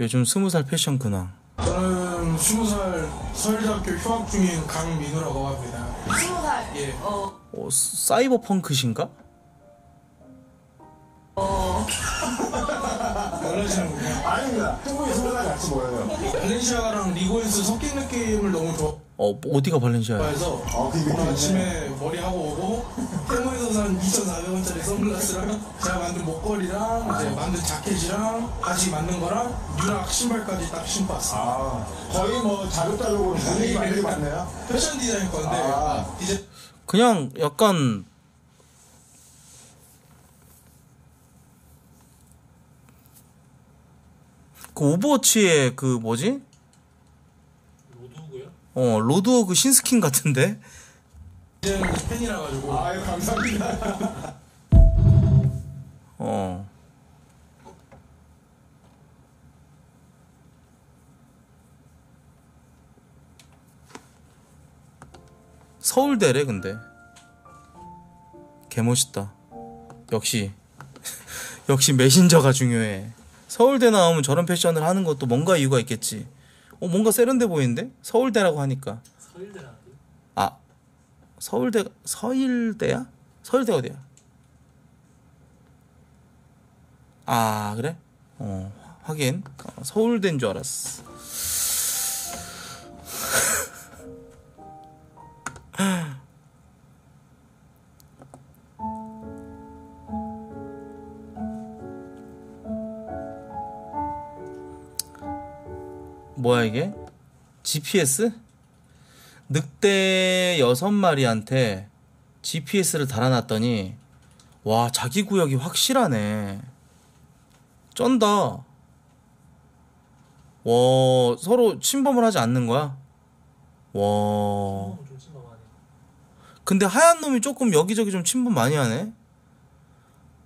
요즘 20살 패션 근황. 저는 20살 서울대학교 휴학 중인 강민우라고 합니다. 20살? 예. 사이버 펑크신가? 놀라시는군요. 아닙니다. 형이 20살 같이 보여요. 발렌시아가랑 리고인스 섞인 느낌을 너무 좋아. 어디가 발렌시아야? 그래서 오늘 아침에 머리하고 오고 태모에서 산 2,400원짜리 선글라스랑 제가 만든 목걸이랑 이제 만든 자켓이랑 같이 만든 거랑 유락 신발까지 딱 신봤어. 아, 거의 뭐 자급자족으로 분위기 만들기 맞네요. 패션 디자인 건데 이제 그냥 약간 그 오버워치의 그 뭐지? 로드워그 신스킨 같은데? 이제 팬이라 가지고. 아유, 감사합니다. 서울대래 근데. 개멋있다. 역시 역시 메신저가 중요해. 서울대 나오면 저런 패션을 하는 것도 뭔가 이유가 있겠지. 뭔가 세련돼 보이는데? 서울대라고 하니까. 서일대라는데? 아, 서일대야? 서일대 어디야? 아, 그래? 하긴. 서울대인 줄 알았어. 뭐야 이게? GPS? 늑대 6마리한테 GPS를 달아놨더니 와, 자기 구역이 확실하네. 쩐다. 와, 서로 침범을 하지 않는 거야? 와, 근데 하얀 놈이 조금 여기저기 좀 침범 많이 하네.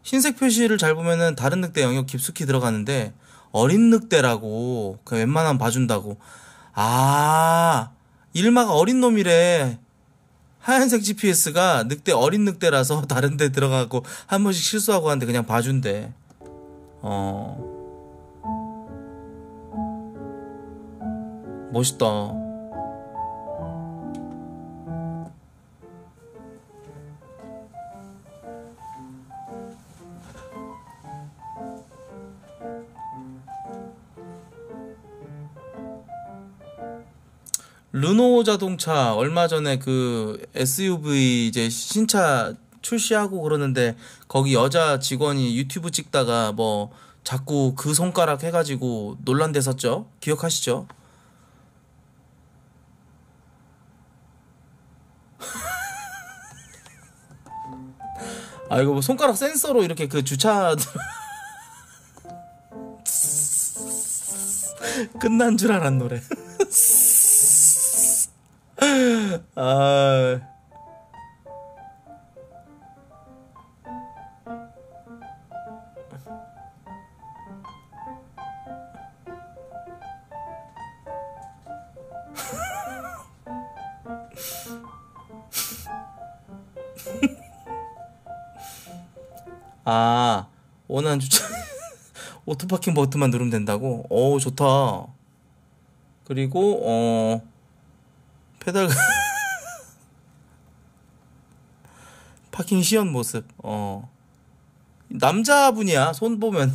흰색 표시를 잘 보면은 다른 늑대 영역 깊숙이 들어가는데 어린 늑대라고 그냥 웬만하면 봐준다고. 아, 일마가 어린 놈이래. 하얀색 GPS가 늑대 어린 늑대라서 다른 데 들어가고 한 번씩 실수하고 하는데 그냥 봐준대. 멋있다. 르노 자동차 얼마 전에 그 SUV 이제 신차 출시하고 그러는데 거기 여자 직원이 유튜브 찍다가 뭐 자꾸 그 손가락 해가지고 논란됐었죠. 기억하시죠? 아, 이거 뭐 손가락 센서로 이렇게 그 주차 끝난 줄 알았 노래. 아, 아, 원하는 주차 오토파킹 버튼만 누르면 된다고? 오, 좋다. 그리고 페달 파킹 시연 모습. 남자분이야. 손 보면은.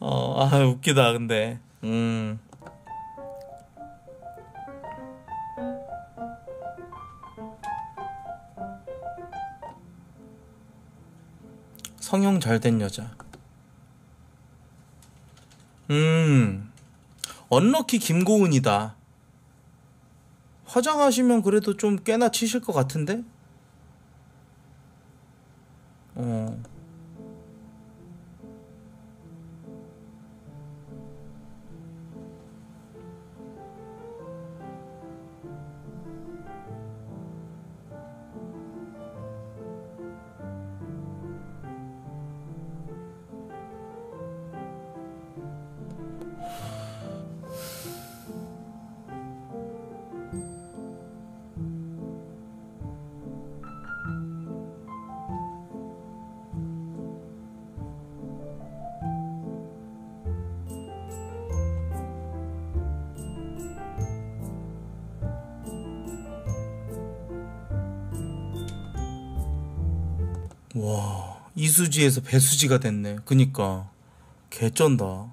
아, 웃기다 근데. 성형 잘된 여자. 언럭키 김고은이다. 화장하시면 그래도 좀 꽤나 치실 것 같은데? 와, 이수지에서 배수지가 됐네. 그니까 개쩐다.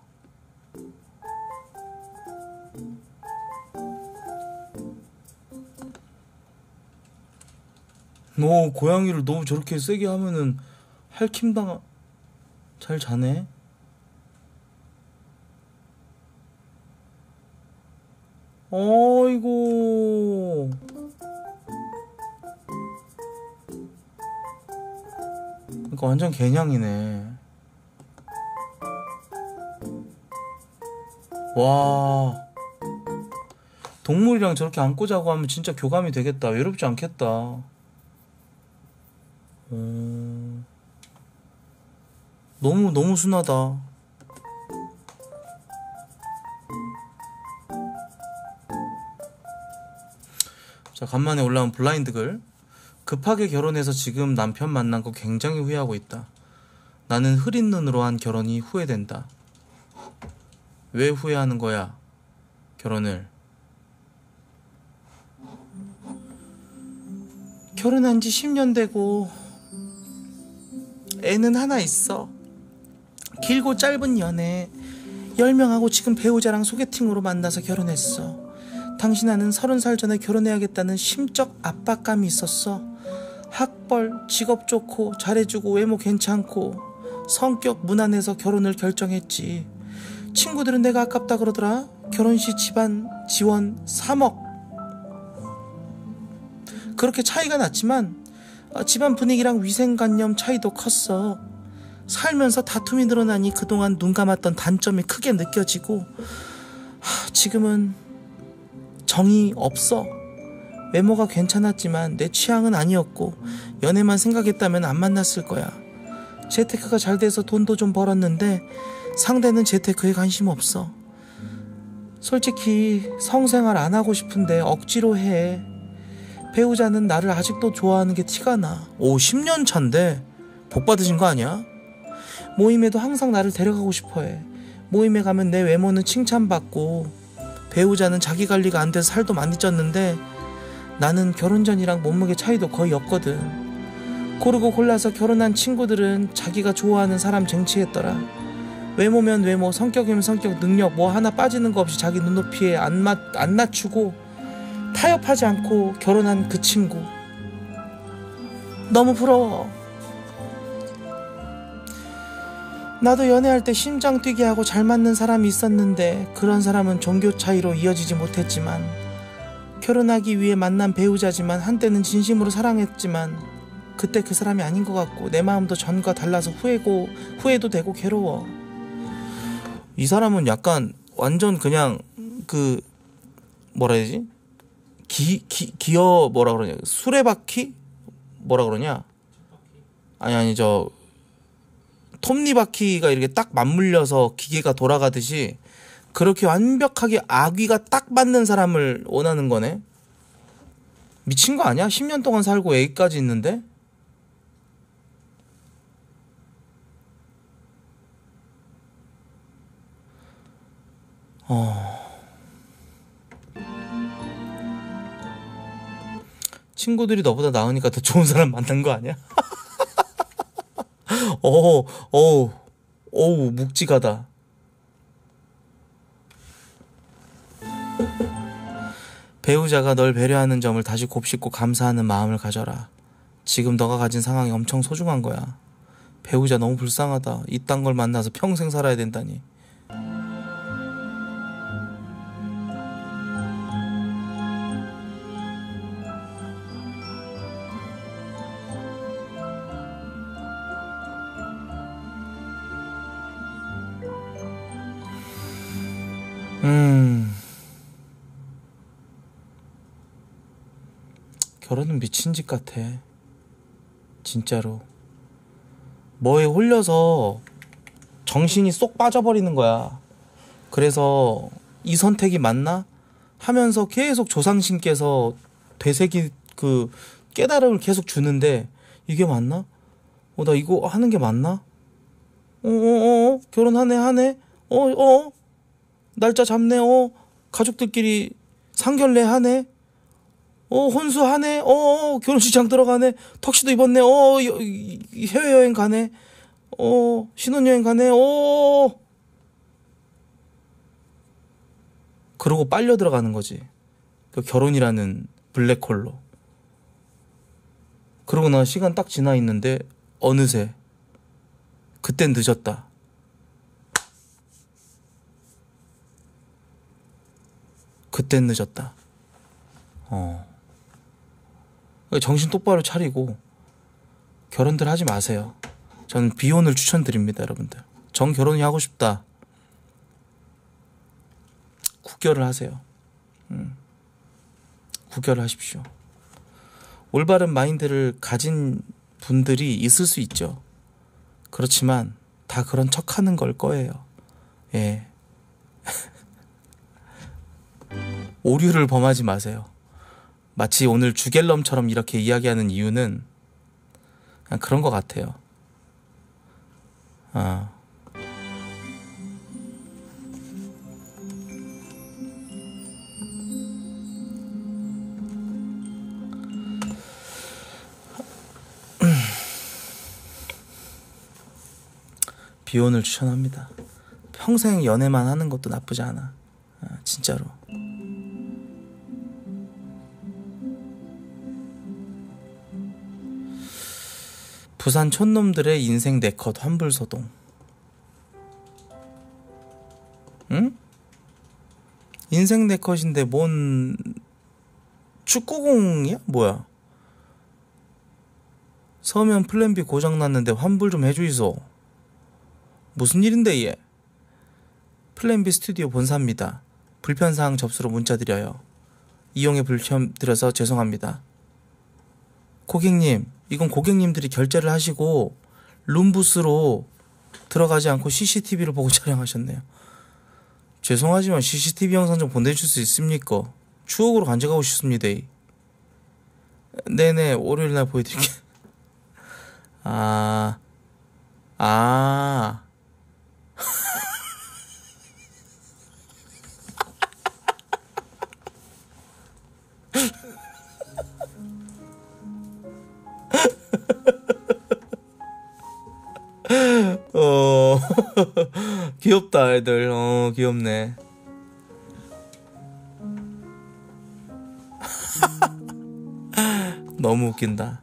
너 고양이를 너무 저렇게 세게 하면은 할킴당하... 잘 자네? 어이구... 그러니까 완전 개냥이네. 와... 동물이랑 저렇게 안고 자고 하면 진짜 교감이 되겠다. 외롭지 않겠다. 너무 순하다. 자, 간만에 올라온 블라인드 글. 급하게 결혼해서 지금 남편 만난 거 굉장히 후회하고 있다. 나는 흐린 눈으로 한 결혼이 후회된다. 왜 후회하는 거야, 결혼을? 결혼한 지 10년 되고 애는 하나 있어. 길고 짧은 연애 10명하고 지금 배우자랑 소개팅으로 만나서 결혼했어. 당신아는 30살 전에 결혼해야겠다는 심적 압박감이 있었어. 학벌, 직업 좋고 잘해주고 외모 괜찮고 성격 무난해서 결혼을 결정했지. 친구들은 내가 아깝다 그러더라. 결혼시 집안 지원 3억. 그렇게 차이가 났지만 집안 분위기랑 위생관념 차이도 컸어. 살면서 다툼이 늘어나니 그동안 눈 감았던 단점이 크게 느껴지고, 지금은 정이 없어. 외모가 괜찮았지만 내 취향은 아니었고 연애만 생각했다면 안 만났을 거야. 재테크가 잘 돼서 돈도 좀 벌었는데 상대는 재테크에 관심 없어. 솔직히 성생활 안 하고 싶은데 억지로 해. 배우자는 나를 아직도 좋아하는 게 티가 나. 오, 10년 차인데 복 받으신 거 아니야? 모임에도 항상 나를 데려가고 싶어해. 모임에 가면 내 외모는 칭찬받고 배우자는 자기관리가 안 돼서 살도 많이 쪘는데 나는 결혼 전이랑 몸무게 차이도 거의 없거든. 고르고 골라서 결혼한 친구들은 자기가 좋아하는 사람 쟁취했더라. 외모면 외모, 성격이면 성격, 능력 뭐 하나 빠지는 거 없이 자기 눈높이에 안 낮추고 타협하지 않고 결혼한 그 친구 너무 부러워. 나도 연애할 때 심장 뛰게 하고 잘 맞는 사람이 있었는데 그런 사람은 종교 차이로 이어지지 못했지만, 결혼하기 위해 만난 배우자지만 한때는 진심으로 사랑했지만 그때 그 사람이 아닌 것 같고 내 마음도 전과 달라서 후회도 되고 괴로워. 이 사람은 약간 완전 그냥 그 뭐라 해야 되지? 기어 뭐라 그러냐, 수레바퀴? 뭐라 그러냐? 아니 저 톱니바퀴가 이렇게 딱 맞물려서 기계가 돌아가듯이 그렇게 완벽하게 아귀가 딱 맞는 사람을 원하는 거네. 미친 거 아니야? 10년 동안 살고 애기까지 있는데? 친구들이 너보다 나으니까 더 좋은 사람 만난 거 아니야? 어우, 묵직하다. 배우자가 널 배려하는 점을 다시 곱씹고 감사하는 마음을 가져라. 지금 너가 가진 상황이 엄청 소중한 거야. 배우자 너무 불쌍하다. 이딴 걸 만나서 평생 살아야 된다니. 결혼은 미친 짓 같아. 진짜로. 뭐에 홀려서 정신이 쏙 빠져버리는 거야. 그래서 이 선택이 맞나? 하면서 계속 조상신께서 되새기 그 깨달음을 계속 주는데 이게 맞나? 나 이거 하는 게 맞나? 결혼하네. 날짜 잡네. 가족들끼리 상견례 하네. 혼수하네, 결혼식장 들어가네, 턱시도 입었네, 해외여행 가네, 신혼여행 가네, 그러고 빨려 들어가는 거지. 그 결혼이라는 블랙홀로. 그러고 나 시간 딱 지나 있는데, 어느새, 그땐 늦었다. 그땐 늦었다. 정신 똑바로 차리고, 결혼들 하지 마세요. 저는 비혼을 추천드립니다, 여러분들. 정결혼이 하고 싶다. 국결을 하세요. 국결을 하십시오. 올바른 마인드를 가진 분들이 있을 수 있죠. 그렇지만 다 그런 척하는 걸 거예요. 예. 오류를 범하지 마세요. 마치 오늘 주갤럼처럼 이렇게 이야기하는 이유는 그냥 그런 것 같아요. 비혼을 추천합니다. 평생 연애만 하는 것도 나쁘지 않아. 진짜로. 부산 촌놈들의 인생 네컷 환불소동. 응? 인생 네컷인데 뭔 축구공이야? 뭐야? 서면 플랜비 고장났는데 환불 좀 해주이소. 무슨 일인데 얘? 플랜비 스튜디오 본사입니다. 불편사항 접수로 문자 드려요. 이용에 불편 드려서 죄송합니다. 고객님, 이건 고객님들이 결제를 하시고 룸부스로 들어가지 않고 CCTV를 보고 촬영하셨네요. 죄송하지만 CCTV 영상 좀 보내줄 수 있습니까? 추억으로 간직하고 싶습니다. 네네, 월요일날 보여드릴게요. 귀엽다, 애들. 귀엽네. 너무 웃긴다.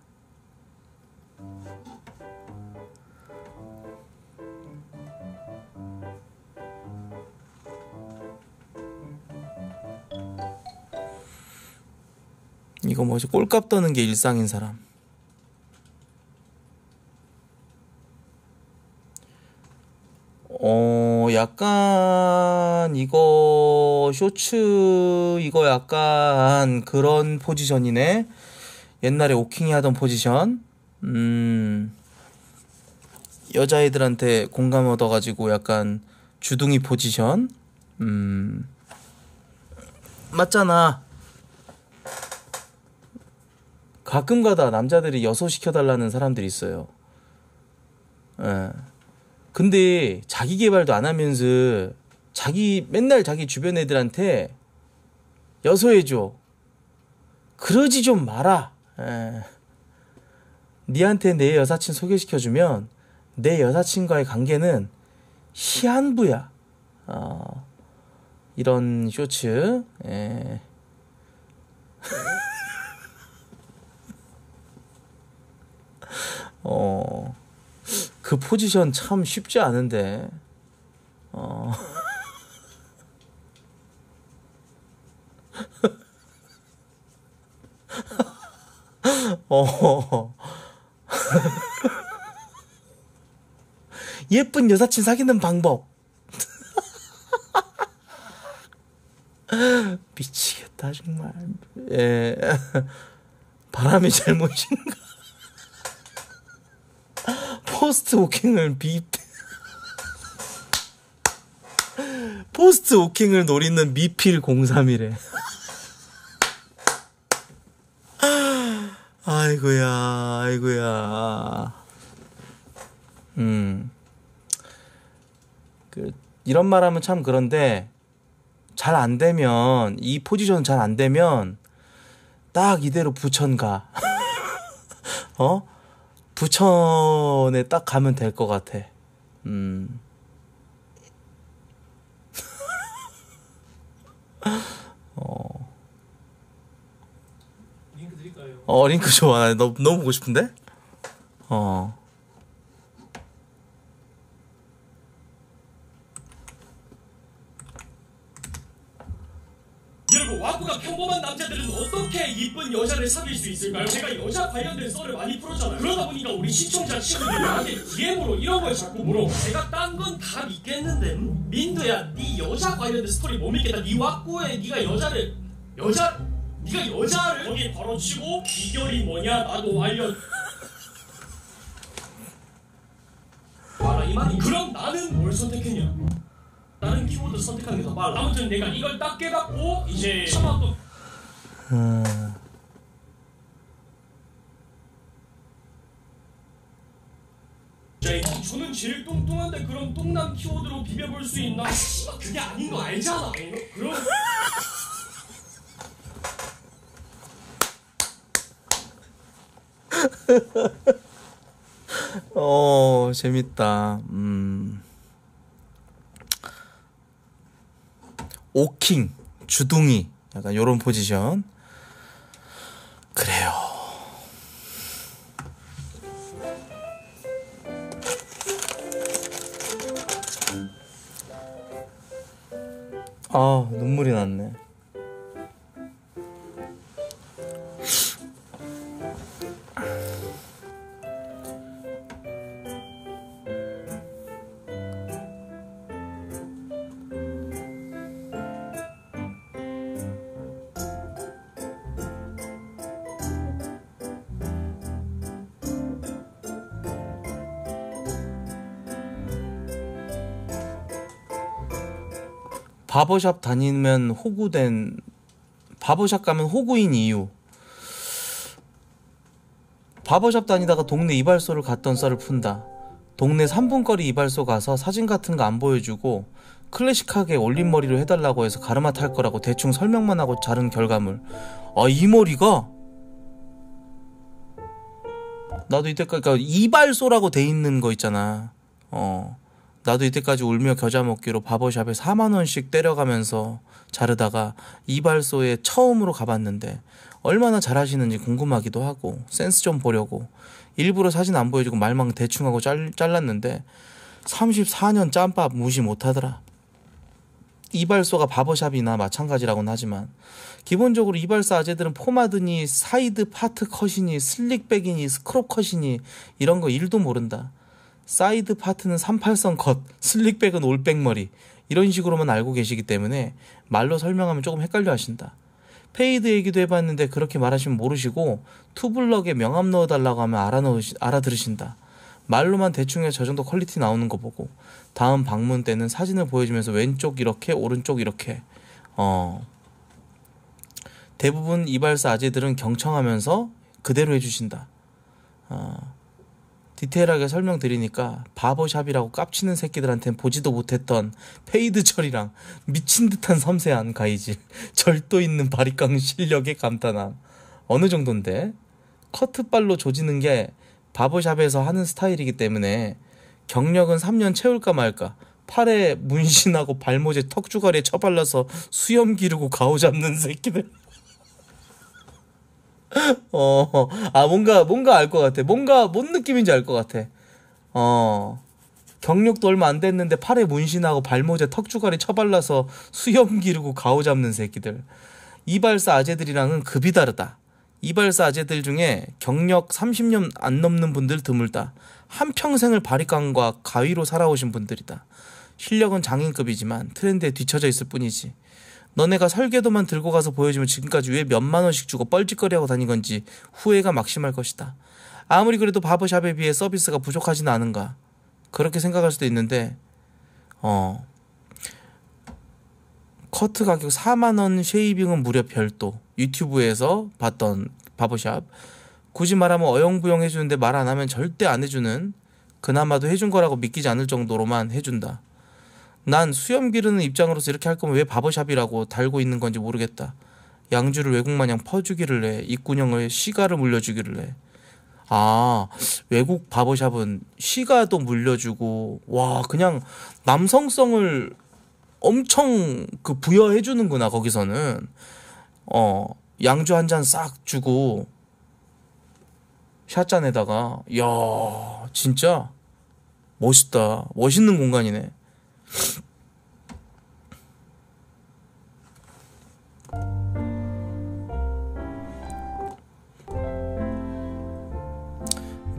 이거 뭐지? 꼴값 떠는 게 일상인 사람. 약간 이거 쇼츠 이거 약간 그런 포지션이네. 옛날에 오킹이 하던 포지션. 여자애들한테 공감 얻어가지고 약간 주둥이 포지션. 맞잖아. 가끔가다 남자들이 여소 시켜달라는 사람들이 있어요. 예. 근데 자기 개발도 안 하면서 맨날 자기 주변 애들한테 여소해줘. 그러지 좀 마라. 에. 니한테 내 여사친 소개시켜주면 내 여사친과의 관계는 희한부야. 이런 쇼츠. 에. 그 포지션 참 쉽지 않은데. 예쁜 여사친 사귀는 방법. 미치겠다 정말. 예. 바람이 잘못인가? 포스트 오킹을 미입. 포스트 오킹을 노리는 미필 031에. 아이고야, 아이고야. 이런 말 하면 참 그런데, 잘 안 되면, 이 포지션 잘 안 되면, 딱 이대로 부천 가. 어? 부천에 딱 가면 될 것 같아. 링크 드릴까요? 링크 좋아. 나 너무 보고 싶은데? 여러분, 와꾸가 평범한 남자들은 어떻게 이쁜 여자를 사귈 수 있을까요? 제가 여자 관련된 썰을 많이 풀었잖아요. 그러다 보니까 우리 시청자 친구들이 나한테 DM으로 이런 걸 자꾸 물어. 제가 딴 건 다 믿겠는데, 민두야, 네 여자 관련된 스토리 못 믿겠다. 네 와꾸에 네가 여자를 거기 바로 치고 비결이 뭐냐? 나도 알려. 봐라 이 말이. 그럼 나는 뭘 선택했냐? 나는 키보드 선택하는 게 더 빨라. 아무튼 내가 이걸 딱 깨닫고 이제 차마 또 저는 제일 뚱뚱한데 그럼 뚱남 키보드로 비벼볼 수 있나? 아 씨발 그게 아닌 거 알잖아. 그럼 재밌다. 오킹, 주둥이, 약간 요런 포지션. 그래요. 아, 눈물이 났네. 바버샵 다니면 호구된, 바버샵 가면 호구인 이유. 바버샵 다니다가 동네 이발소를 갔던 썰을 푼다. 동네 3분 거리 이발소 가서 사진 같은 거 안 보여주고 클래식하게 올린 머리로 해달라고 해서 가르마 탈 거라고 대충 설명만 하고 자른 결과물. 아, 이 머리가? 나도 이때까지, 그러니까 이발소라고 돼 있는 거 있잖아. 나도 이때까지 울며 겨자 먹기로 바버샵에 4만원씩 때려가면서 자르다가 이발소에 처음으로 가봤는데 얼마나 잘하시는지 궁금하기도 하고 센스 좀 보려고 일부러 사진 안 보여주고 말만 대충하고 잘랐는데 34년 짬밥 무시 못하더라. 이발소가 바버샵이나 마찬가지라고는 하지만 기본적으로 이발사 아재들은 포마드니 사이드 파트 컷이니 슬릭백이니 스크럽 컷이니 이런 거 1도 모른다. 사이드 파트는 38선 컷, 슬릭백은 올백머리 이런 식으로만 알고 계시기 때문에 말로 설명하면 조금 헷갈려 하신다. 페이드 얘기도 해봤는데 그렇게 말하시면 모르시고 투블럭에 명함 넣어달라고 하면 알아들으신다. 말로만 대충 해서 저 정도 퀄리티 나오는 거 보고 다음 방문 때는 사진을 보여주면서 왼쪽 이렇게 오른쪽 이렇게. 대부분 이발사 아재들은 경청하면서 그대로 해주신다. 디테일하게 설명드리니까 바버샵이라고 깝치는 새끼들한텐 보지도 못했던 페이드 처리랑 미친듯한 섬세한 가이질, 절도 있는 바리깡 실력의 감탄함. 어느 정도인데? 커트발로 조지는 게 바버샵에서 하는 스타일이기 때문에 경력은 3년 채울까 말까. 팔에 문신하고 발모제 턱주머리에 쳐발라서 수염 기르고 가오 잡는 새끼들. 아, 뭔가 알 것 같아. 뭔 느낌인지 알 것 같아. 경력도 얼마 안 됐는데 팔에 문신하고 발모제 턱주가리 쳐발라서 수염 기르고 가오 잡는 새끼들. 이발사 아재들이랑은 급이 다르다. 이발사 아재들 중에 경력 30년 안 넘는 분들 드물다. 한평생을 바리깡과 가위로 살아오신 분들이다. 실력은 장인급이지만 트렌드에 뒤처져 있을 뿐이지. 너네가 설계도만 들고 가서 보여주면 지금까지 왜 몇만원씩 주고 뻘짓거리하고 다닌 건지 후회가 막심할 것이다. 아무리 그래도 바버샵에 비해 서비스가 부족하지는 않은가 그렇게 생각할 수도 있는데 커트 가격 4만원, 쉐이빙은 무려 별도. 유튜브에서 봤던 바버샵 굳이 말하면 어영부영 해주는데 말 안하면 절대 안 해주는, 그나마도 해준 거라고 믿기지 않을 정도로만 해준다. 난 수염 기르는 입장으로서 이렇게 할 거면 왜 바버샵이라고 달고 있는 건지 모르겠다. 양주를 외국마냥 퍼주기를 해. 입군형을 시가를 물려주기를 해. 아, 외국 바버샵은 시가도 물려주고, 와, 그냥 남성성을 엄청 그 부여해주는구나, 거기서는. 양주 한 잔 싹 주고, 샷잔에다가, 이야, 진짜 멋있다. 멋있는 공간이네.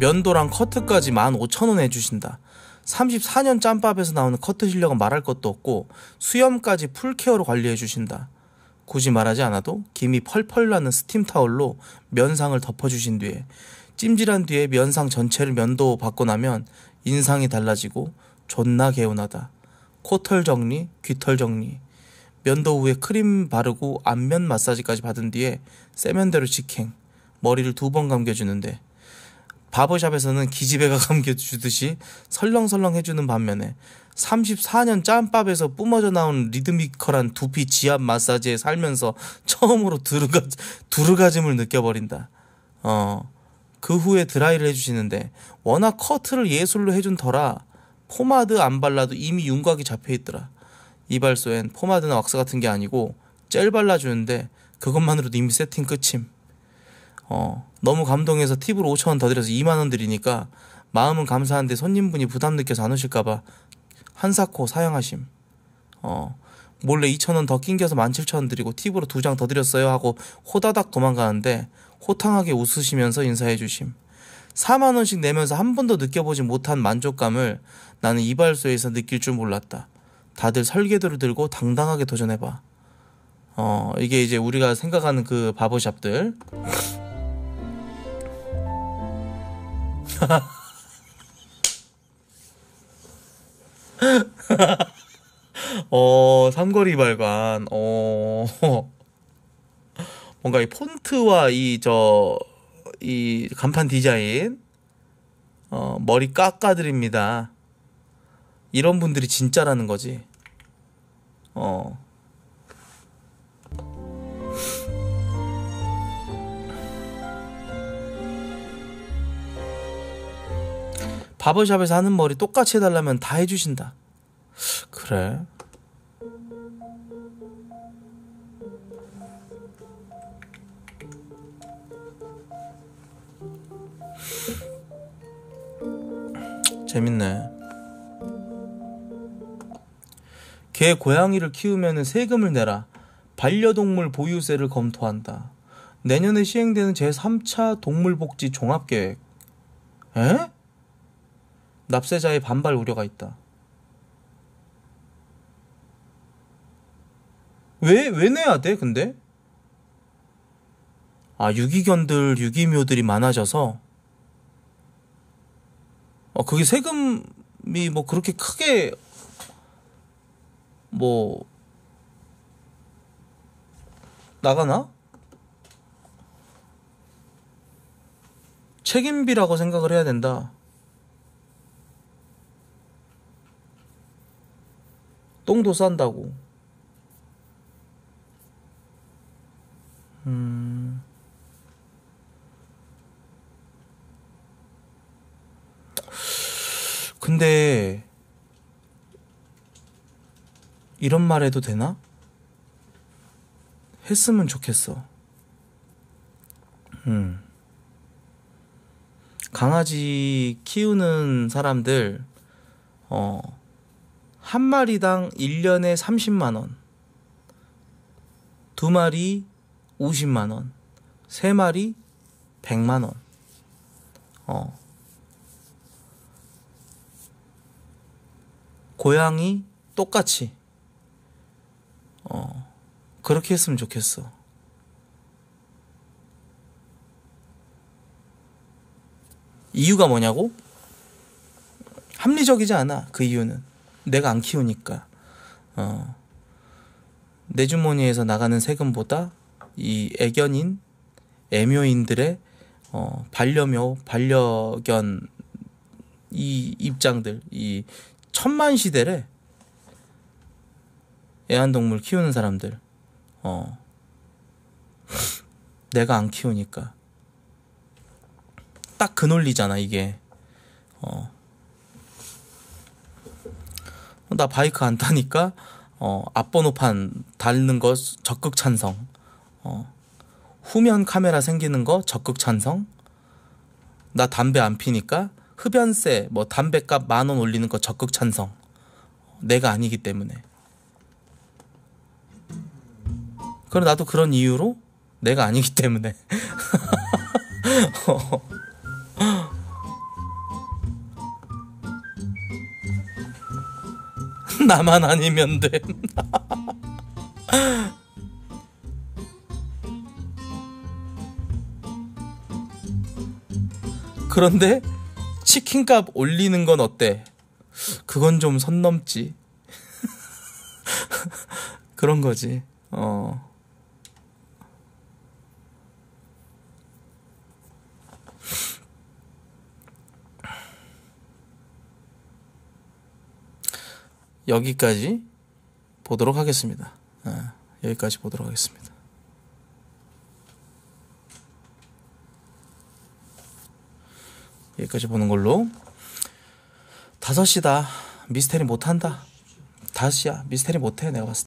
면도랑 커트까지 15,000원 해주신다. 34년 짬밥에서 나오는 커트 실력은 말할 것도 없고 수염까지 풀케어로 관리해주신다. 굳이 말하지 않아도 김이 펄펄 나는 스팀타올로 면상을 덮어주신 뒤에 찜질한 뒤에 면상 전체를 면도 받고 나면 인상이 달라지고 존나 개운하다. 코털 정리, 귀털 정리. 면도 후에 크림 바르고 안면 마사지까지 받은 뒤에 세면대로 직행. 머리를 2번 감겨주는데 바버샵에서는 기집애가 감겨주듯이 설렁설렁 해주는 반면에 34년 짬밥에서 뿜어져 나온 리드미컬한 두피 지압 마사지에 살면서 처음으로 두루가짐을 느껴버린다. 그 후에 드라이를 해주시는데 워낙 커트를 예술로 해준 터라 포마드 안 발라도 이미 윤곽이 잡혀있더라. 이발소엔 포마드나 왁스 같은 게 아니고 젤 발라주는데 그것만으로도 이미 세팅 끝임. 너무 감동해서 팁으로 5,000원 더 드려서 2만 원 드리니까 마음은 감사한데 손님분이 부담 느껴서 안 오실까봐 한사코 사양하심. 몰래 2,000원 더 낑겨서 17,000원 드리고 팁으로 2장 더 드렸어요 하고 호다닥 도망가는데 호탕하게 웃으시면서 인사해주심. 4만 원씩 내면서 한 번도 느껴보지 못한 만족감을 나는 이발소에서 느낄 줄 몰랐다. 다들 설계도를 들고 당당하게 도전해봐. 이게 이제 우리가 생각하는 그 바버샵들. 삼거리 발관. 뭔가 이 폰트와 이 간판 디자인, 머리 깎아드립니다. 이런 분들이 진짜라는 거지. 바버샵에서 하는 머리 똑같이 해달라면 다 해주신다. 그래? 재밌네. 개 고양이를 키우면 세금을 내라. 반려동물 보유세를 검토한다. 내년에 시행되는 제3차 동물복지 종합계획. 에? 납세자의 반발 우려가 있다. 왜 내야 돼, 근데? 아, 유기견들, 유기묘들이 많아져서, 그게 세금이 뭐 그렇게 크게, 나가나? 책임비라고 생각을 해야 된다. 똥도 싼다고. 근데 이런 말 해도 되나? 했으면 좋겠어. 강아지 키우는 사람들 한 마리당 1년에 30만 원, 두 마리 50만 원, 세 마리 100만 원. 고양이 똑같이 그렇게 했으면 좋겠어. 이유가 뭐냐고? 합리적이지 않아. 그 이유는 내가 안 키우니까. 내 주머니에서 나가는 세금보다 이 애견인, 애묘인들의 반려묘, 반려견 이 입장들, 이 천만 시대래. 애완동물 키우는 사람들 내가 안 키우니까. 딱 그 논리잖아 이게. 나 바이크 안 타니까 앞번호판 달는 거 적극 찬성, 후면 카메라 생기는 거 적극 찬성, 나 담배 안 피니까 흡연세 뭐 담배값 10,000원 올리는 거 적극 찬성. 내가 아니기 때문에. 그럼 나도 그런 이유로 내가 아니기 때문에. 나만 아니면 돼. 그런데 치킨값 올리는 건 어때? 그건 좀 선 넘지. 그런 거지. 여기까지 보도록 하겠습니다. 여기까지 보도록 하겠습니다. 여기까지 보는 걸로. 5시다 미스테리 못한다. 5시야 미스테리 못해. 내가 봤을 때.